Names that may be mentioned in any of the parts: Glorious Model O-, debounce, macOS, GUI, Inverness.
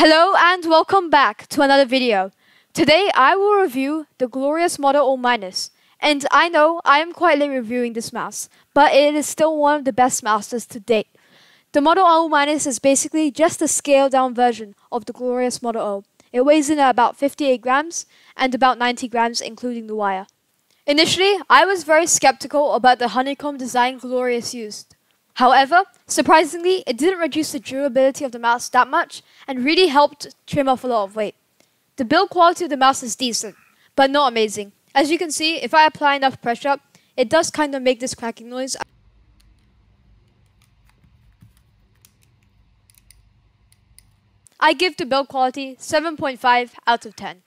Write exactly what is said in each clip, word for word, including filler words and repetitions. Hello and welcome back to another video. Today I will review the Glorious Model O minus. And I know I am quite late reviewing this mouse, but it is still one of the best mouses to date. The Model O minus is basically just a scaled down version of the Glorious Model O. It weighs in at about fifty-eight grams and about ninety grams including the wire. Initially, I was very skeptical about the honeycomb design Glorious used. However, surprisingly, it didn't reduce the durability of the mouse that much and really helped trim off a lot of weight. The build quality of the mouse is decent, but not amazing. As you can see, if I apply enough pressure, it does kind of make this cracking noise. I give the build quality seven point five out of ten.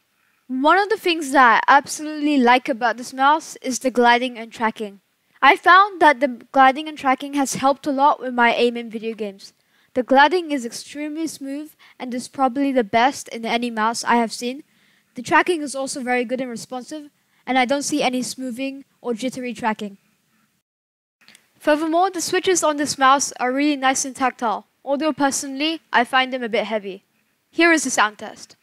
One of the things that I absolutely like about this mouse is the gliding and tracking. I found that the gliding and tracking has helped a lot with my aim in video games. The gliding is extremely smooth and is probably the best in any mouse I have seen. The tracking is also very good and responsive, and I don't see any smoothing or jittery tracking. Furthermore, the switches on this mouse are really nice and tactile, although personally, I find them a bit heavy. Here is the sound test.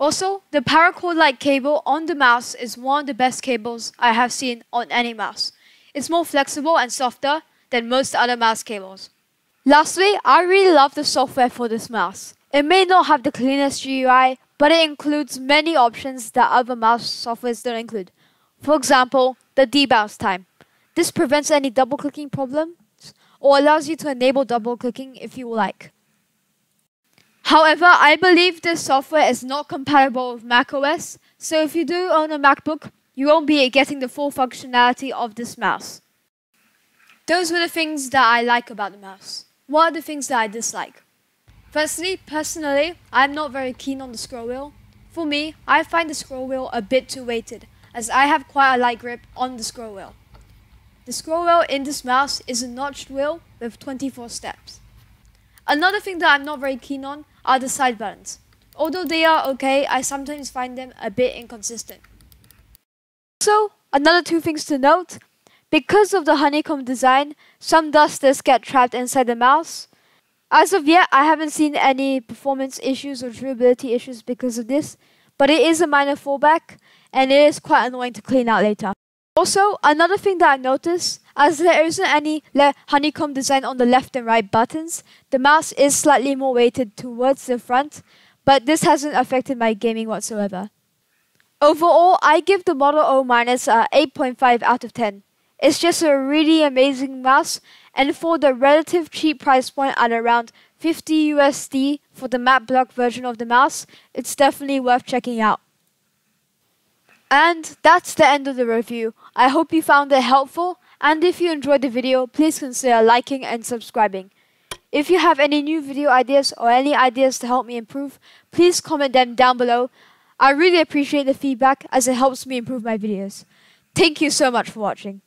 Also, the paracord-like cable on the mouse is one of the best cables I have seen on any mouse. It's more flexible and softer than most other mouse cables. Lastly, I really love the software for this mouse. It may not have the cleanest G U I, but it includes many options that other mouse softwares don't include. For example, the debounce time. This prevents any double-clicking problems or allows you to enable double-clicking if you like. However, I believe this software is not compatible with macOS, so if you do own a MacBook, you won't be getting the full functionality of this mouse. Those were the things that I like about the mouse. What are the things that I dislike? Firstly, personally, I'm not very keen on the scroll wheel. For me, I find the scroll wheel a bit too weighted, as I have quite a light grip on the scroll wheel. The scroll wheel in this mouse is a notched wheel with twenty-four steps. Another thing that I'm not very keen on are the side buttons. Although they are okay, I sometimes find them a bit inconsistent. Also, another two things to note. Because of the honeycomb design, some dusters get trapped inside the mouse. As of yet, I haven't seen any performance issues or durability issues because of this, but it is a minor fallback and it is quite annoying to clean out later. Also, another thing that I noticed, as there isn't any honeycomb design on the left and right buttons, the mouse is slightly more weighted towards the front, but this hasn't affected my gaming whatsoever. Overall, I give the Model O minus a eight point five out of ten. It's just a really amazing mouse, and for the relative cheap price point at around fifty U S D for the matte black version of the mouse, it's definitely worth checking out. And that's the end of the review. I hope you found it helpful, and if you enjoyed the video, please consider liking and subscribing. If you have any new video ideas or any ideas to help me improve, please comment them down below. I really appreciate the feedback as it helps me improve my videos. Thank you so much for watching.